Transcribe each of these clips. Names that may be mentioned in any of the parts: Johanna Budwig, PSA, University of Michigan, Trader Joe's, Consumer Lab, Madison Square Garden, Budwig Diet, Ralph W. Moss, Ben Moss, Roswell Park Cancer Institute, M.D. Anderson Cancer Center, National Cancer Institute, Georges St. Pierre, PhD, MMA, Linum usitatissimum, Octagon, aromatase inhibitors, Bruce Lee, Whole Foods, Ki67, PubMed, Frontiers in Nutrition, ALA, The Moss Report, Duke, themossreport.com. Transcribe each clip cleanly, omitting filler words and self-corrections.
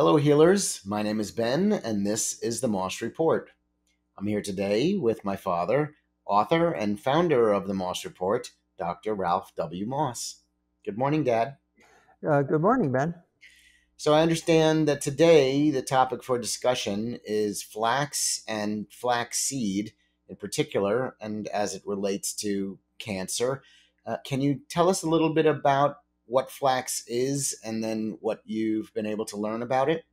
Hello healers, my name is Ben and this is The Moss Report. I'm here today with my father, author and founder of The Moss Report, Dr. Ralph W. Moss. Good morning, Dad. Good morning, Ben. So I understand that today the topic for discussion is flax and flaxseed in particular, and as it relates to cancer. Can you tell us a little bit about what flax is and then what you've been able to learn about it?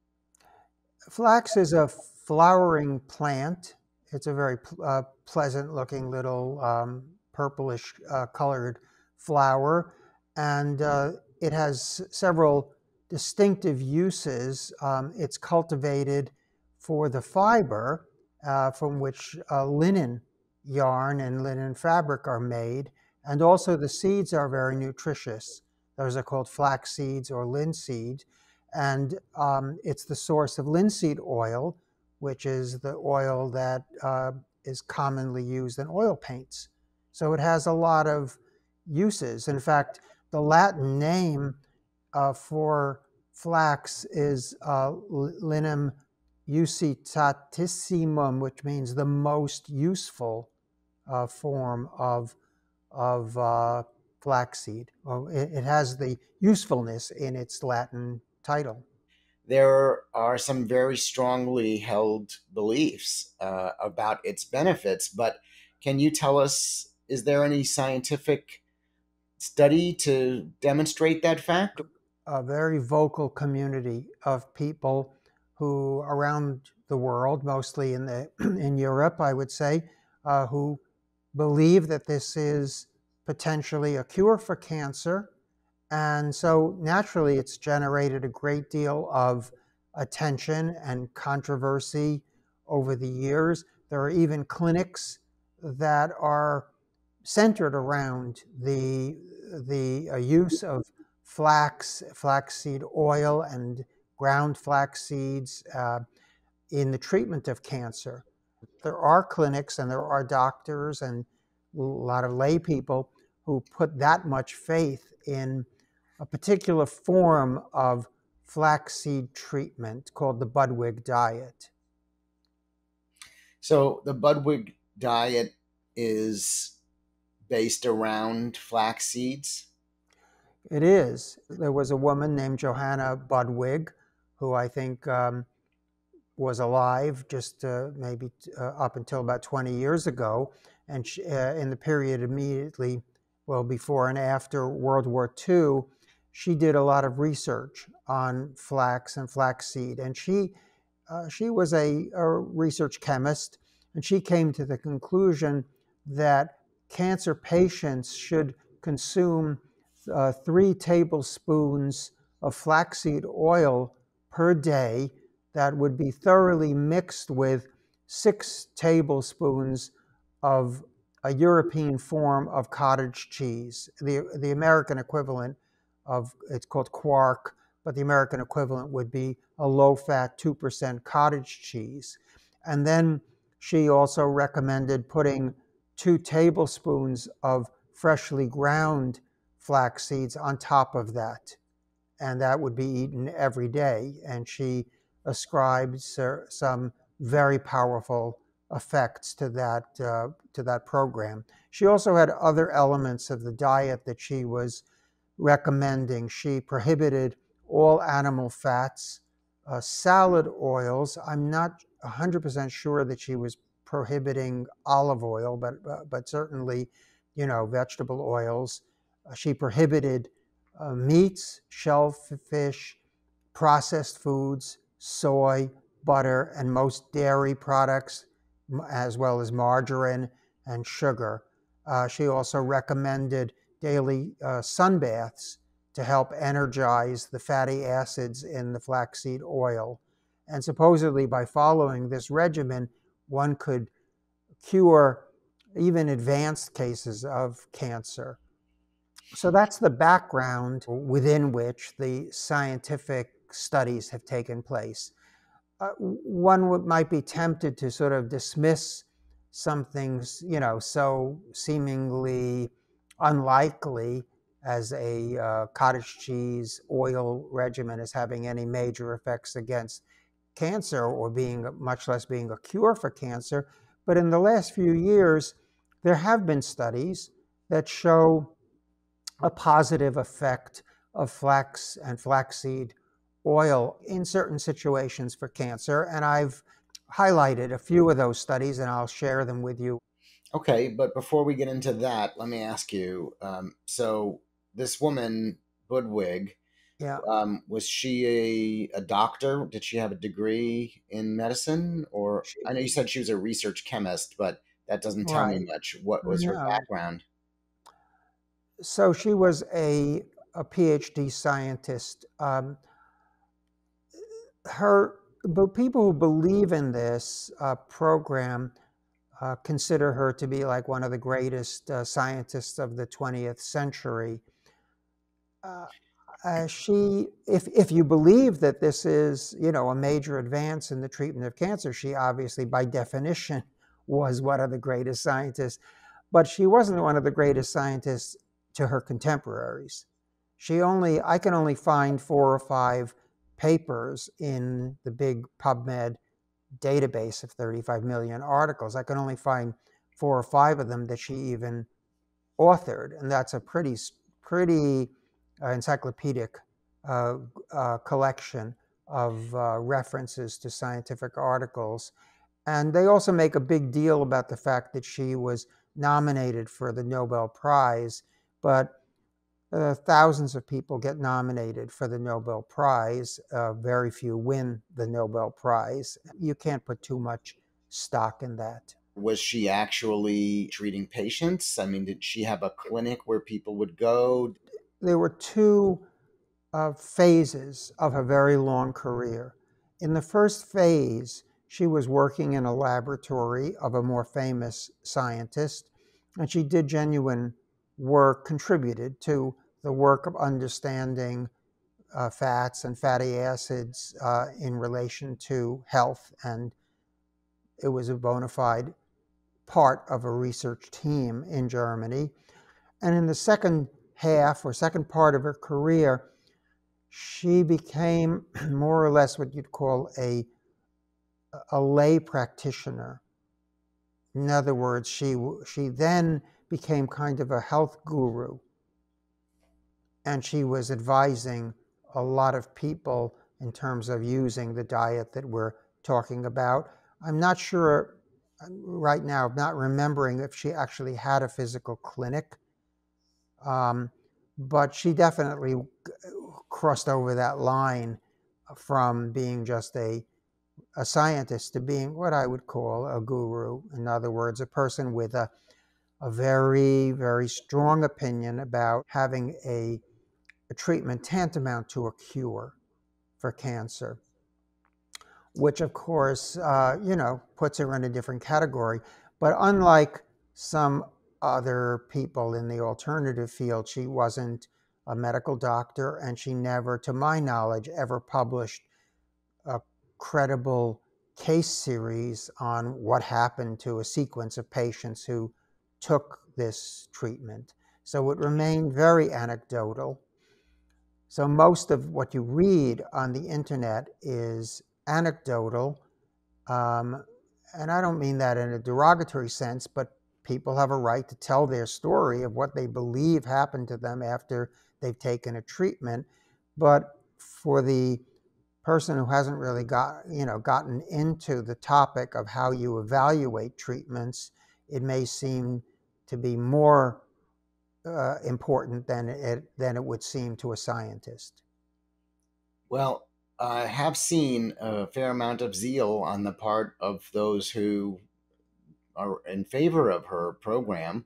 Flax is a flowering plant. It's a very pleasant looking little purplish colored flower. And it has several distinctive uses. It's cultivated for the fiber from which linen yarn and linen fabric are made. And also the seeds are very nutritious. Those are called flax seeds or linseed, and it's the source of linseed oil, which is the oil that is commonly used in oil paints. So it has a lot of uses. In fact, the Latin name for flax is Linum usitatissimum, which means the most useful form of flaxseed. Well, it has the usefulness in its Latin title. There are some very strongly held beliefs about its benefits, but can you tell us, is there any scientific study to demonstrate that fact? A very vocal community of people who around the world, mostly in Europe, I would say, who believe that this is potentially a cure for cancer. And so naturally it's generated a great deal of attention and controversy over the years. There are even clinics that are centered around the use of flax, flaxseed oil, and ground flax seeds in the treatment of cancer. There are clinics and there are doctors and a lot of lay people who put that much faith in a particular form of flaxseed treatment called the Budwig Diet. So the Budwig Diet is based around flax seeds? It is. There was a woman named Johanna Budwig, who I think was alive just maybe up until about 20 years ago, and she, in the period immediately well, before and after World War II, she did a lot of research on flax and flaxseed. And she was a research chemist, and she came to the conclusion that cancer patients should consume 3 tablespoons of flaxseed oil per day that would be thoroughly mixed with 6 tablespoons of a European form of cottage cheese, the American equivalent of, it's called quark, but the American equivalent would be a low-fat 2% cottage cheese. And then she also recommended putting 2 tablespoons of freshly ground flax seeds on top of that, and that would be eaten every day. And she ascribes some very powerful effects to that program. She also had other elements of the diet that she was recommending. She prohibited all animal fats, salad oils. I'm not 100% sure that she was prohibiting olive oil, but certainly, you know, vegetable oils. She prohibited meats, shellfish, processed foods, soy, butter, and most dairy products, as well as margarine and sugar. She also recommended daily sunbaths to help energize the fatty acids in the flaxseed oil. And supposedly by following this regimen, one could cure even advanced cases of cancer. So that's the background within which the scientific studies have taken place. One might be tempted to sort of dismiss something, you know, so seemingly unlikely as a cottage cheese oil regimen as having any major effects against cancer or much less being a cure for cancer. But in the last few years, there have been studies that show a positive effect of flax and flaxseed oil in certain situations for cancer. And I've highlighted a few of those studies and I'll share them with you. Okay, but before we get into that, let me ask you, so this woman, Budwig, yeah. Was she a doctor? Did she have a degree in medicine? Or I know you said she was a research chemist, but that doesn't tell me much. What was her background? So she was a PhD scientist. But people who believe in this program consider her to be like one of the greatest scientists of the 20th century. If you believe that this is, you know, a major advance in the treatment of cancer, she obviously, by definition, was one of the greatest scientists. But she wasn't one of the greatest scientists to her contemporaries. I can only find 4 or 5 papers in the big PubMed database of 35 million articles. I can only find 4 or 5 of them that she even authored, and that's a pretty encyclopedic collection of references to scientific articles. And they also make a big deal about the fact that she was nominated for the Nobel Prize, but thousands of people get nominated for the Nobel Prize. Very few win the Nobel Prize. You can't put too much stock in that. Was she actually treating patients? I mean, did she have a clinic where people would go? There were 2 phases of her very long career. In the first phase, she was working in a laboratory of a more famous scientist, and she did genuine work, contributed to the work of understanding fats and fatty acids in relation to health, and it was a bona fide part of a research team in Germany. And in the second half or second part of her career, she became more or less what you'd call a lay practitioner. In other words, she then became kind of a health guru, and she was advising a lot of people in terms of using the diet that we're talking about. I'm not sure right now, I'm not remembering if she actually had a physical clinic, but she definitely crossed over that line from being just a scientist to being what I would call a guru. In other words, a person with a very, very strong opinion about having a treatment tantamount to a cure for cancer, which of course, you know, puts her in a different category. But unlike some other people in the alternative field, she wasn't a medical doctor, and she never, to my knowledge, ever published a credible case series on what happened to a sequence of patients who took this treatment. So it remained very anecdotal. So most of what you read on the internet is anecdotal. And I don't mean that in a derogatory sense, but people have a right to tell their story of what they believe happened to them after they've taken a treatment. But for the person who hasn't really gotten into the topic of how you evaluate treatments, it may seem to be more important than it would seem to a scientist. Well, I have seen a fair amount of zeal on the part of those who are in favor of her program.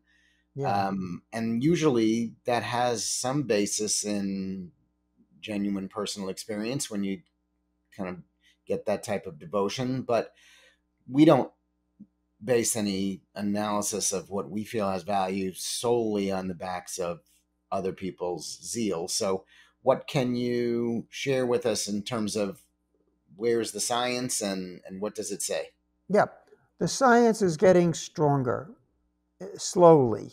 Yeah. And usually that has some basis in genuine personal experience when you kind of get that type of devotion, but we don't base any analysis of what we feel has value solely on the backs of other people's zeal. So what can you share with us in terms of where's the science and what does it say? Yeah, the science is getting stronger slowly.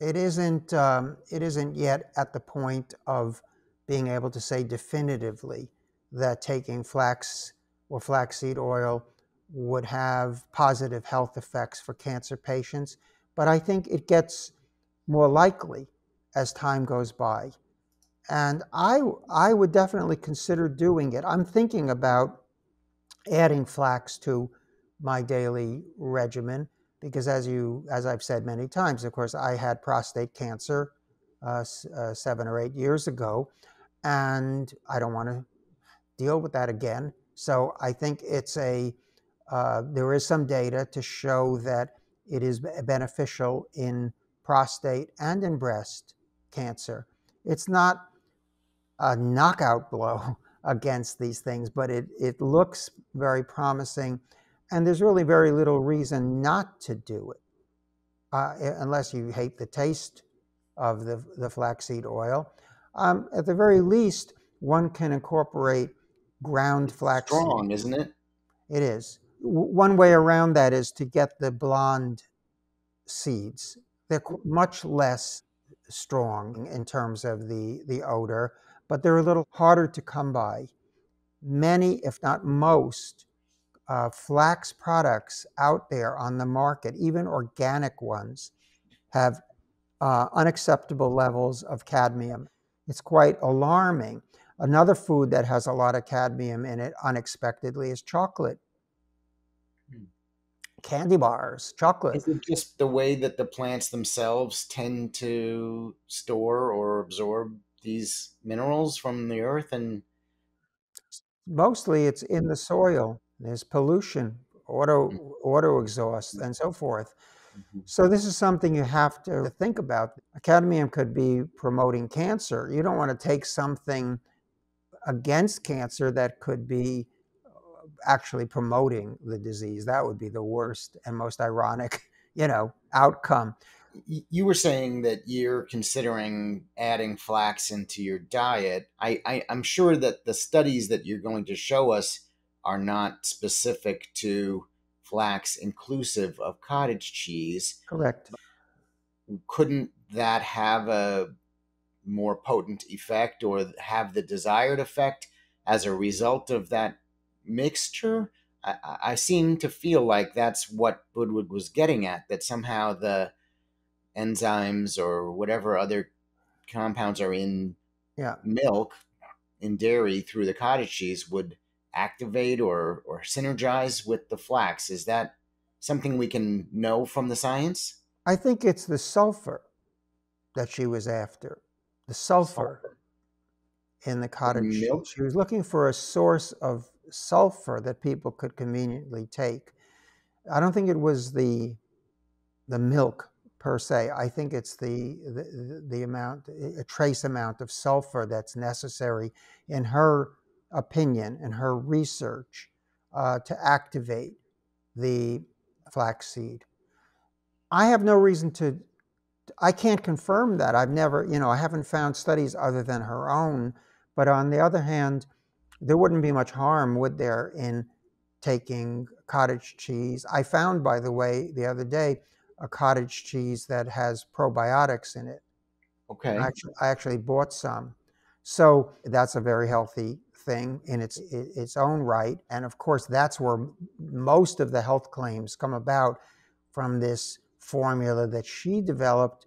It isn't yet at the point of being able to say definitively that taking flax or flaxseed oil would have positive health effects for cancer patients, but I think it gets more likely as time goes by. And I would definitely consider doing it. I'm thinking about adding flax to my daily regimen because as I've said many times, of course, I had prostate cancer 7 or 8 years ago, and I don't want to deal with that again. So I think it's there is some data to show that it is beneficial in prostate and in breast cancer. It's not a knockout blow against these things, but it looks very promising, and there's really very little reason not to do it, unless you hate the taste of the flaxseed oil. At the very least, one can incorporate ground flaxseed. Strong, isn't it? It is. One way around that is to get the blonde seeds. They're much less strong in terms of the odor, but they're a little harder to come by. Many, if not most, flax products out there on the market, even organic ones, have unacceptable levels of cadmium. It's quite alarming. Another food that has a lot of cadmium in it unexpectedly is chocolate. Candy bars, chocolate. Is it just the way that the plants themselves tend to store or absorb these minerals from the earth? And mostly it's in the soil. There's pollution, auto exhaust, and so forth. So this is something you have to think about. Cadmium could be promoting cancer. You don't want to take something against cancer that could be actually promoting the disease. That would be the worst and most ironic, outcome. You were saying that you're considering adding flax into your diet. I'm sure that the studies that you're going to show us are not specific to flax inclusive of cottage cheese. Correct. Couldn't that have a more potent effect or have the desired effect as a result of that mixture? I seem to feel like that's what Budwig was getting at, that somehow the enzymes or whatever other compounds are in milk, in dairy through the cottage cheese would activate or synergize with the flax. Is that something we can know from the science? I think it's the sulfur that she was after. The sulfur in the cottage cheese. She was looking for a source of sulfur that people could conveniently take. I don't think it was the milk per se. I think it's the amount, a trace amount of sulfur that's necessary, in her opinion and her research, to activate the flaxseed. I have no reason to, I can't confirm that. I've never, I haven't found studies other than her own, but on the other hand, there wouldn't be much harm, would there, in taking cottage cheese. I found, by the way, the other day, a cottage cheese that has probiotics in it. Okay. I actually bought some. So that's a very healthy thing in its own right. And of course, that's where most of the health claims come about, from this formula that she developed.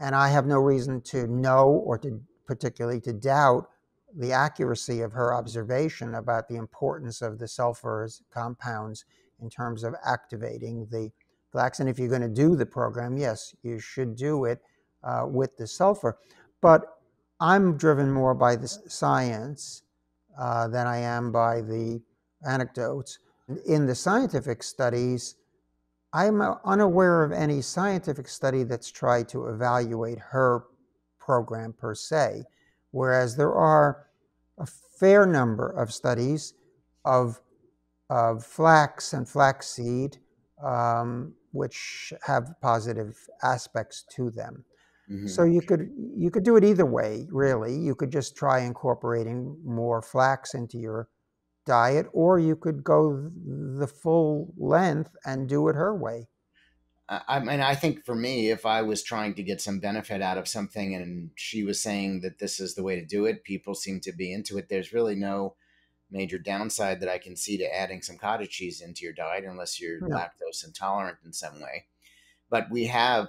And I have no reason to know or to particularly to doubt the accuracy of her observation about the importance of the sulfur compounds in terms of activating the flax. And if you're going to do the program, yes, you should do it with the sulfur. But I'm driven more by the science than I am by the anecdotes. In the scientific studies, I'm unaware of any scientific study that's tried to evaluate her program per se, whereas there are a fair number of studies of flax and flaxseed, which have positive aspects to them. Mm-hmm. So you could do it either way, really. You could just try incorporating more flax into your diet, or you could go the full length and do it her way. I mean, I think for me, if I was trying to get some benefit out of something and she was saying that this is the way to do it, people seem to be into it. There's really no major downside that I can see to adding some cottage cheese into your diet unless you're lactose intolerant in some way. But we have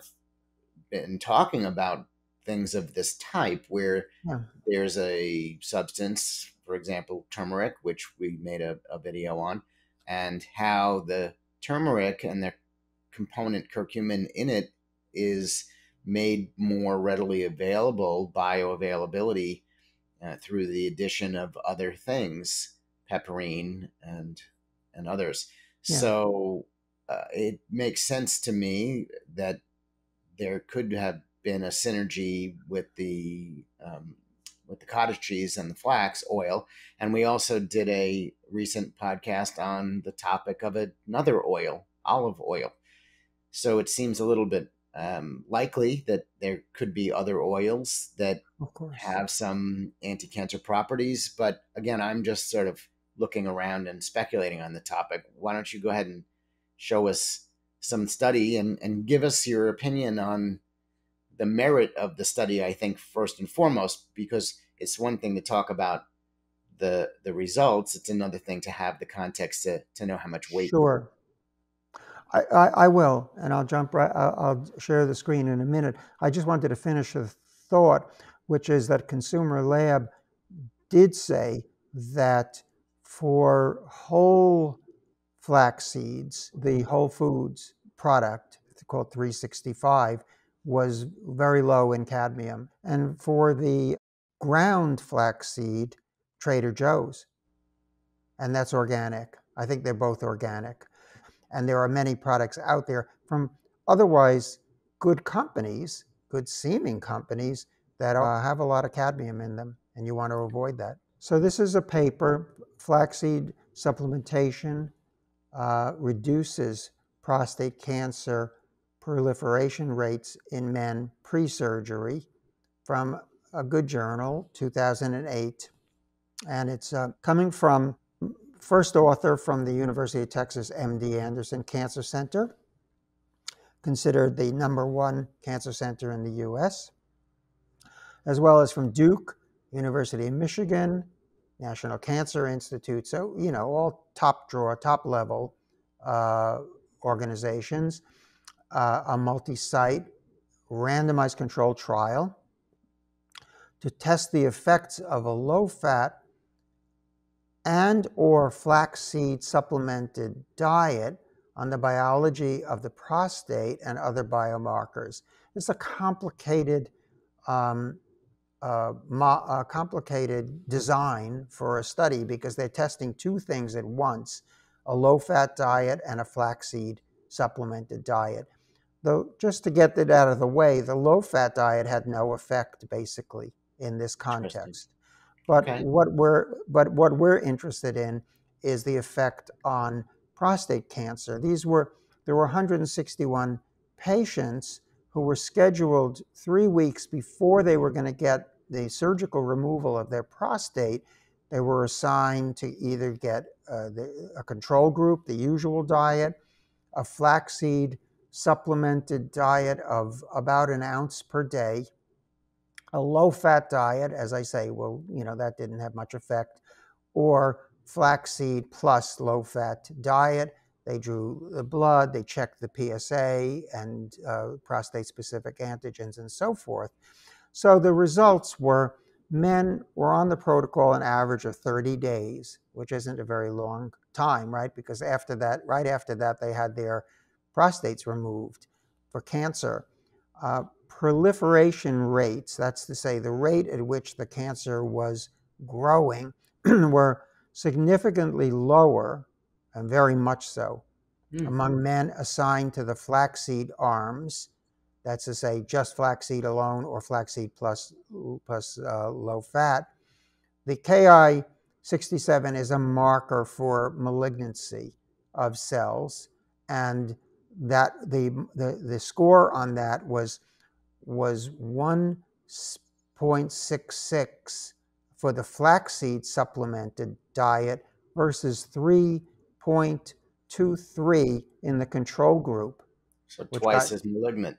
been talking about things of this type where there's a substance, for example, turmeric, which we made a video on, and how the turmeric and the component curcumin in it is made more readily available, bioavailability, through the addition of other things, pepperine and others. Yeah. So it makes sense to me that there could have been a synergy with the cottage cheese and the flax oil. And we also did a recent podcast on the topic of another oil, olive oil. So it seems a little bit likely that there could be other oils that have some anti-cancer properties. But again, I'm just sort of looking around and speculating on the topic. Why don't you go ahead and show us some study and give us your opinion on the merit of the study, I think, first and foremost, because it's one thing to talk about the results. It's another thing to have the context to know how much weight. Sure. I will, and I'll jump right. I'll share the screen in a minute. I just wanted to finish a thought, which is that Consumer Lab did say that for whole flax seeds, the Whole Foods product called 365 was very low in cadmium, and for the ground flax seed, Trader Joe's, and that's organic. I think they're both organic. And there are many products out there from otherwise good companies, good seeming companies that have a lot of cadmium in them, and you want to avoid that. So this is a paper, flaxseed supplementation reduces prostate cancer proliferation rates in men pre-surgery, from a good journal, 2008. And it's coming from first author from the University of Texas, M.D. Anderson Cancer Center, considered the #1 cancer center in the U.S., as well as from Duke, University of Michigan, National Cancer Institute. So, you know, all top drawer, top level organizations, a multi-site randomized controlled trial to test the effects of a low-fat and or flaxseed supplemented diet on the biology of the prostate and other biomarkers. It's a complicated design for a study because they're testing two things at once, a low-fat diet and a flaxseed supplemented diet. Though, just to get that out of the way, the low-fat diet had no effect basically in this context. But what we're interested in is the effect on prostate cancer. There were 161 patients who were scheduled 3 weeks before they were going to get the surgical removal of their prostate. They were assigned to either get a control group, the usual diet, a flaxseed supplemented diet of about an ounce per day, a low-fat diet, as I say, well, you know, that didn't have much effect, or flaxseed plus low-fat diet. They drew the blood, they checked the PSA and prostate-specific antigens and so forth. So the results were men were on the protocol an average of 30 days, which isn't a very long time, right? Because after that, right after that, they had their prostates removed for cancer. Proliferation rates, that's to say the rate at which the cancer was growing, were significantly lower, and very much so, among men assigned to the flaxseed arms, that's to say just flaxseed alone or flaxseed plus low fat. The Ki67 is a marker for malignancy of cells, and that the score on that was 1.66 for the flaxseed supplemented diet versus 3.23 in the control group. So twice as malignant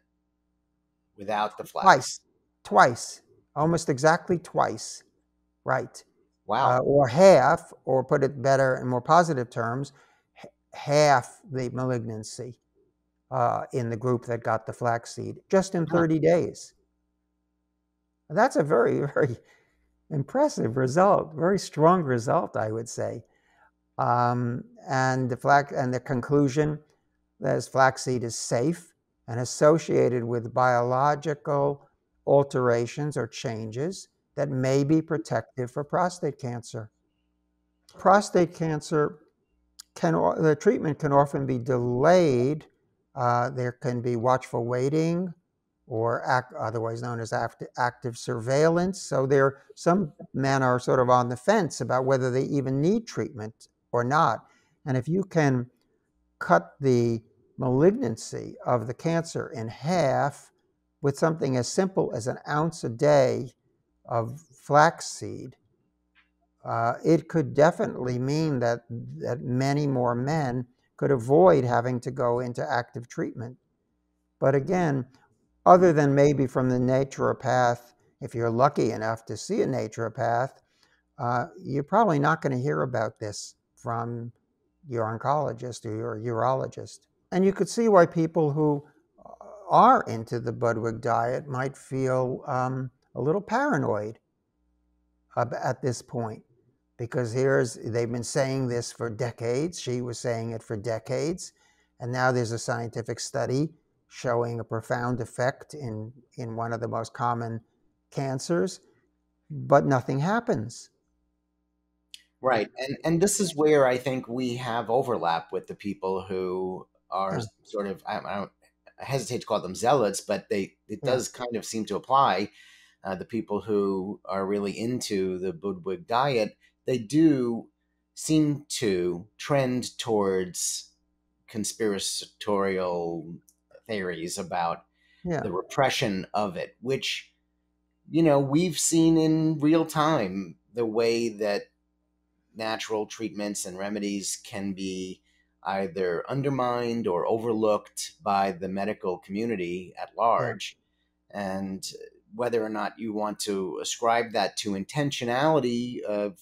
without the flax. Twice, almost exactly twice, right? Wow. Or half, or put it better in more positive terms, half the malignancy in the group that got the flaxseed, just in 30 days. That's a very, very impressive result, very strong result, I would say. And the conclusion that flaxseed is safe and associated with biological alterations or changes that may be protective for prostate cancer. Prostate cancer, the treatment can often be delayed. There can be watchful waiting, or otherwise known as active surveillance. So there, some men are sort of on the fence about whether they even need treatment or not. And if you can cut the malignancy of the cancer in half with something as simple as an ounce a day of flaxseed, it could definitely mean that, many more men could avoid having to go into active treatment. But again, other than maybe from the naturopath, if you're lucky enough to see a naturopath, you're probably not going to hear about this from your oncologist or your urologist. And you could see why people who are into the Budwig diet might feel a little paranoid at this point, because here's, they've been saying this for decades, she was saying it for decades, and now there's a scientific study showing a profound effect in one of the most common cancers, but nothing happens. Right, and this is where I think we have overlap with the people who are sort of, I hesitate to call them zealots, but it does kind of seem to apply. The people who are really into the Budwig diet, they do seem to trend towards conspiratorial theories about the repression of it, which, you know, we've seen in real time the way that natural treatments and remedies can be either undermined or overlooked by the medical community at large. And whether or not you want to ascribe that to intentionality of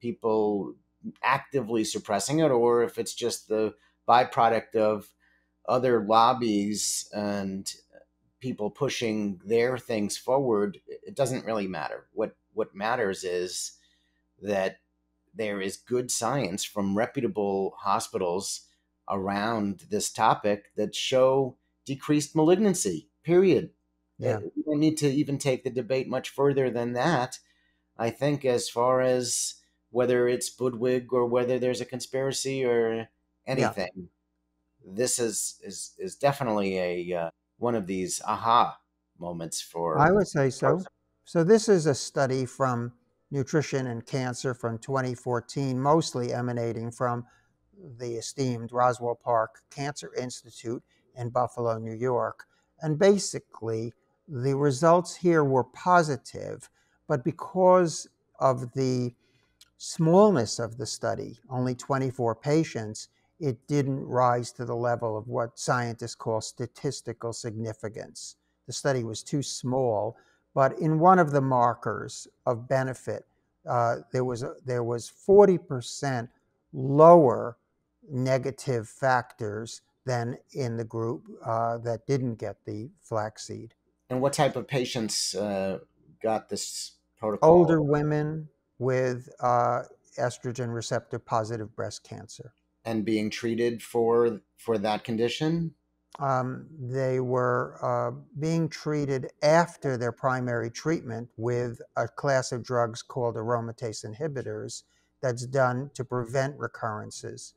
people actively suppressing it, or if it's just the byproduct of other lobbies and people pushing their things forward, it doesn't really matter. What matters is that there is good science from reputable hospitals around this topic that show decreased malignancy, period. Yeah. We don't need to even take the debate much further than that, I think, as far as whether it's Budwig or whether there's a conspiracy or anything. Yeah. This is definitely a one of these aha moments for... I would say so. So this is a study from Nutrition and Cancer from 2014, mostly emanating from the esteemed Roswell Park Cancer Institute in Buffalo, New York. And basically, the results here were positive, but because of the smallness of the study, only 24 patients, it didn't rise to the level of what scientists call statistical significance. The study was too small, but in one of the markers of benefit, there was 40% lower negative factors than in the group that didn't get the flaxseed. And what type of patients got this protocol? Older women with estrogen receptor positive breast cancer. And being treated for that condition? They were being treated after their primary treatment with a class of drugs called aromatase inhibitors that's done to prevent recurrences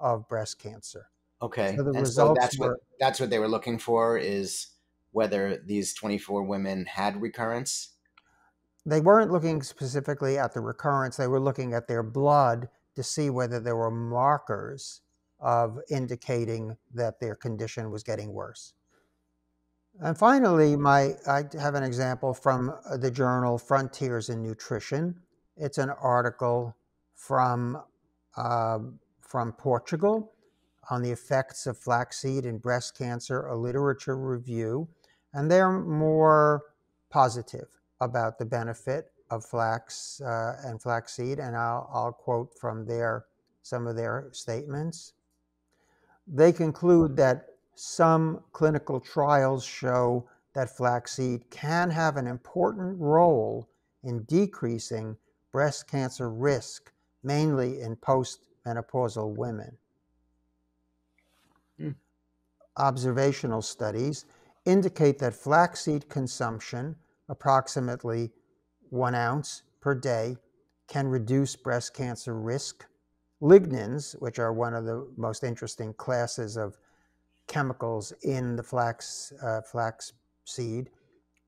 of breast cancer. Okay, so the results that's what they were looking for, is whether these 24 women had recurrence? They weren't looking specifically at the recurrence. They were looking at their blood to see whether there were markers of indicating that their condition was getting worse. And finally, I have an example from the journal Frontiers in Nutrition. It's an article from Portugal. on the effects of flaxseed in breast cancer, a literature review, and they're more positive about the benefit of flax and flaxseed, and I'll quote from some of their statements. They conclude that some clinical trials show that flaxseed can have an important role in decreasing breast cancer risk, mainly in postmenopausal women. Observational studies indicate that flaxseed consumption, approximately 1 ounce per day, can reduce breast cancer risk. Lignans, which are one of the most interesting classes of chemicals in the flaxseed,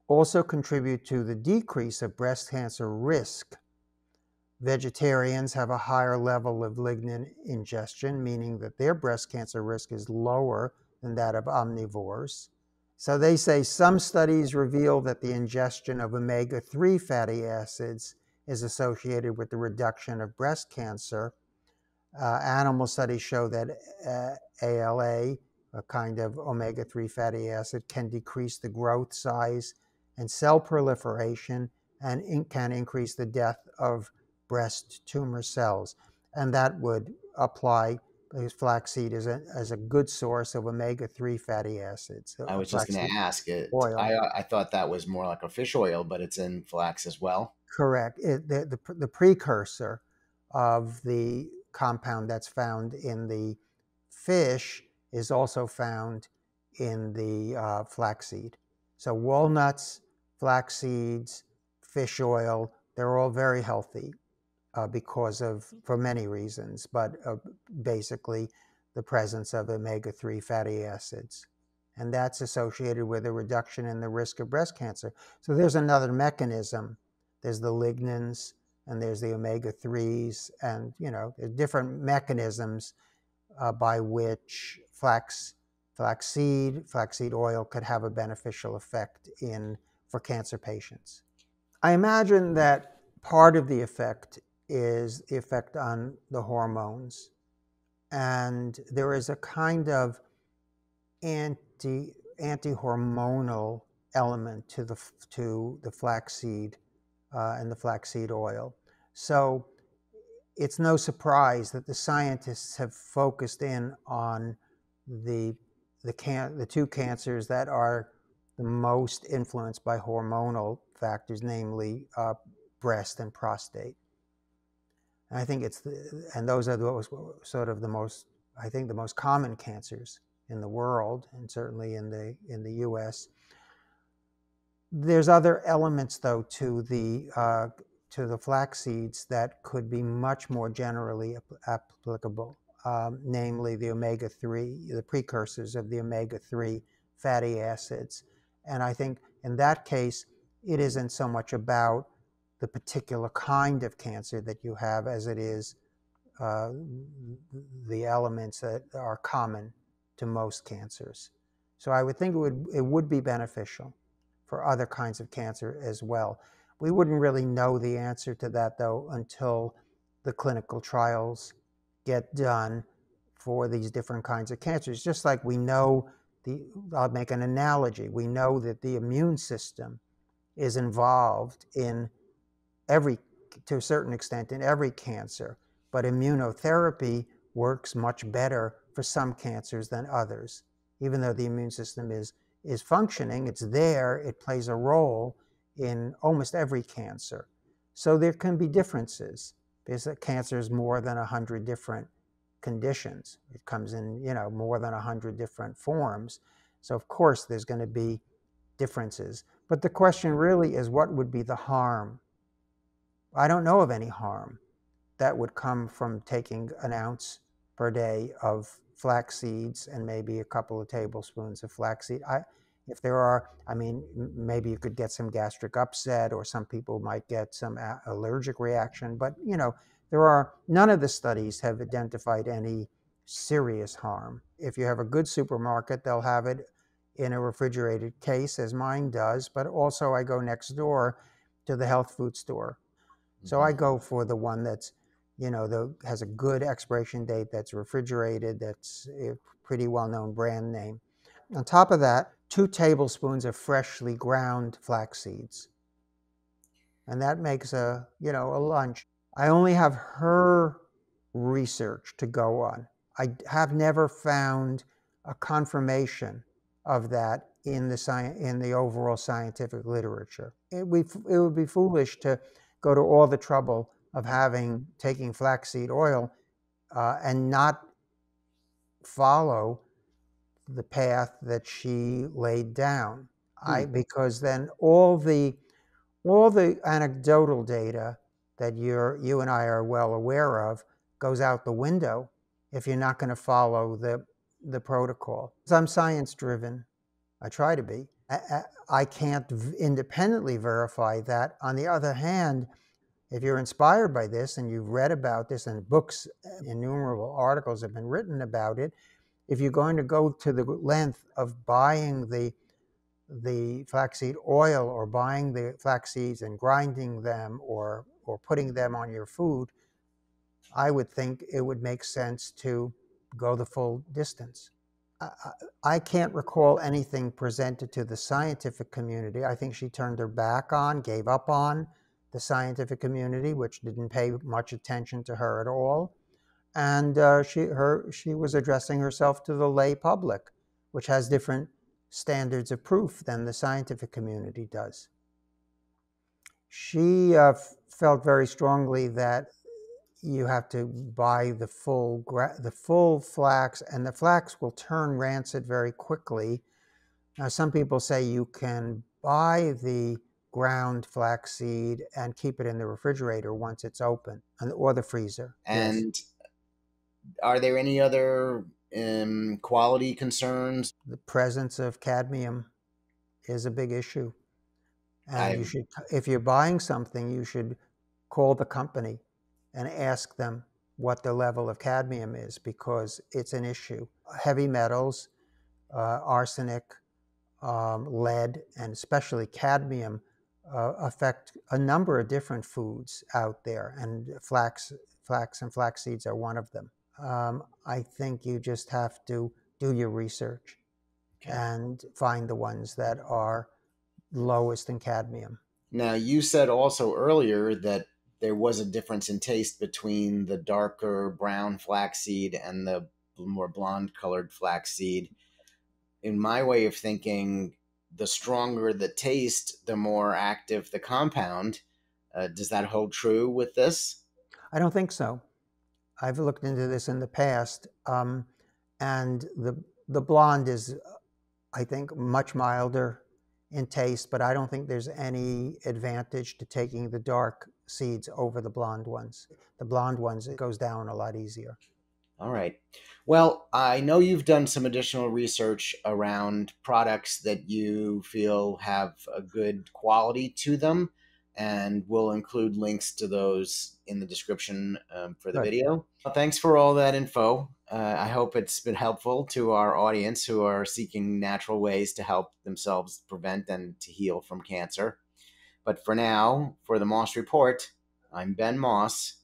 also contribute to the decrease of breast cancer risk. Vegetarians have a higher level of lignin ingestion, meaning that their breast cancer risk is lower than that of omnivores. So they say some studies reveal that the ingestion of omega-3 fatty acids is associated with the reduction of breast cancer. Animal studies show that ALA, a kind of omega-3 fatty acid, can decrease the growth size and cell proliferation and can increase the death of breast tumor cells. And that would apply because flaxseed is a good source of omega-3 fatty acids. I was just going to ask it. I thought that was more like a fish oil, but it's in flax as well. Correct. The precursor of the compound that's found in the fish is also found in the flaxseed. So walnuts, flax seeds, fish oil, they're all very healthy for many reasons, but basically the presence of omega-3 fatty acids. And that's associated with a reduction in the risk of breast cancer. So there's another mechanism. There's the lignans and there's the omega-3s, and there's different mechanisms by which flaxseed oil could have a beneficial effect for cancer patients. I imagine that part of the effect is the effect on the hormones, and there is a kind of anti-hormonal element to the flaxseed and the flaxseed oil. So it's no surprise that the scientists have focused in on the two cancers that are the most influenced by hormonal factors, namely breast and prostate. And I think those are the most common cancers in the world, and certainly in the U.S. There's other elements, though, to the flax seeds that could be much more generally applicable, namely the omega-3, the precursors of the omega-3 fatty acids. And I think in that case, it isn't so much about the particular kind of cancer that you have as it is the elements that are common to most cancers. So I would think it would be beneficial for other kinds of cancer as well. We wouldn't really know the answer to that, though, until the clinical trials get done for these different kinds of cancers. Just like we know, I'll make an analogy, we know that the immune system is involved to a certain extent in every cancer, but immunotherapy works much better for some cancers than others. Even though the immune system is functioning, it's there, it plays a role in almost every cancer. So there can be differences. There's cancers more than 100 different conditions. It comes in, more than 100 different forms. So of course there's going to be differences. But the question really is, what would be the harm? I don't know of any harm that would come from taking 1 ounce per day of flax seeds and maybe a couple of tablespoons of flaxseed. If there are, maybe you could get some gastric upset, or some people might get some allergic reaction, but none of the studies have identified any serious harm. If you have a good supermarket, they'll have it in a refrigerated case, as mine does, but also I go next door to the health food store. Mm-hmm. So I go for the one that's you know, has a good expiration date, that's refrigerated, that's a pretty well-known brand name. On top of that, 2 tablespoons of freshly ground flax seeds. And that makes a, you know, a lunch. I only have her research to go on. I have never found a confirmation of that in the overall scientific literature. It would be foolish to go to all the trouble of taking flaxseed oil and not follow the path that she laid down. Because then all the anecdotal data that you and I are well aware of goes out the window if you're not going to follow the protocol. So I'm science-driven. I try to be. I can't independently verify that. On the other hand, if you're inspired by this and you've read about this and books, innumerable articles have been written about it, if you're going to go to the length of buying the flaxseed oil or buying the flax seeds and grinding them or putting them on your food, I would think it would make sense to go the full distance. I can't recall anything presented to the scientific community. I think she turned her back on, gave up on the scientific community, which didn't pay much attention to her at all. And she was addressing herself to the lay public, which has different standards of proof than the scientific community does. She felt very strongly that you have to buy the full flax, and the flax will turn rancid very quickly. Now, some people say you can buy the ground flax seed and keep it in the refrigerator once it's open, or the freezer. And yes. Are there any other quality concerns? The presence of cadmium is a big issue, and you should, if you're buying something, you should call the company and ask them what the level of cadmium is, because it's an issue. Heavy metals, arsenic, lead, and especially cadmium affect a number of different foods out there, and flax and flax seeds are one of them. I think you just have to do your research and find the ones that are lowest in cadmium. Now, you said also earlier that there was a difference in taste between the darker brown flaxseed and the more blonde colored flaxseed. In my way of thinking, the stronger the taste, the more active the compound. Does that hold true with this? I don't think so. I've looked into this in the past, and the blonde is, I think, much milder in taste, but I don't think there's any advantage to taking the dark seeds over the blonde ones. The blonde ones, it goes down a lot easier. All right. Well, I know you've done some additional research around products that you feel have a good quality to them, and we'll include links to those in the description for the video. Well, thanks for all that info. I hope it's been helpful to our audience who are seeking natural ways to help themselves prevent and to heal from cancer. But for now, for The Moss Report, I'm Ben Moss.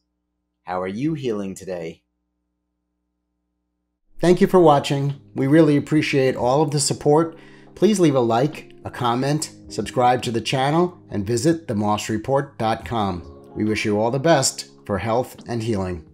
How are you healing today? Thank you for watching. We really appreciate all of the support. Please leave a like, a comment, subscribe to the channel, and visit themossreport.com. We wish you all the best for health and healing.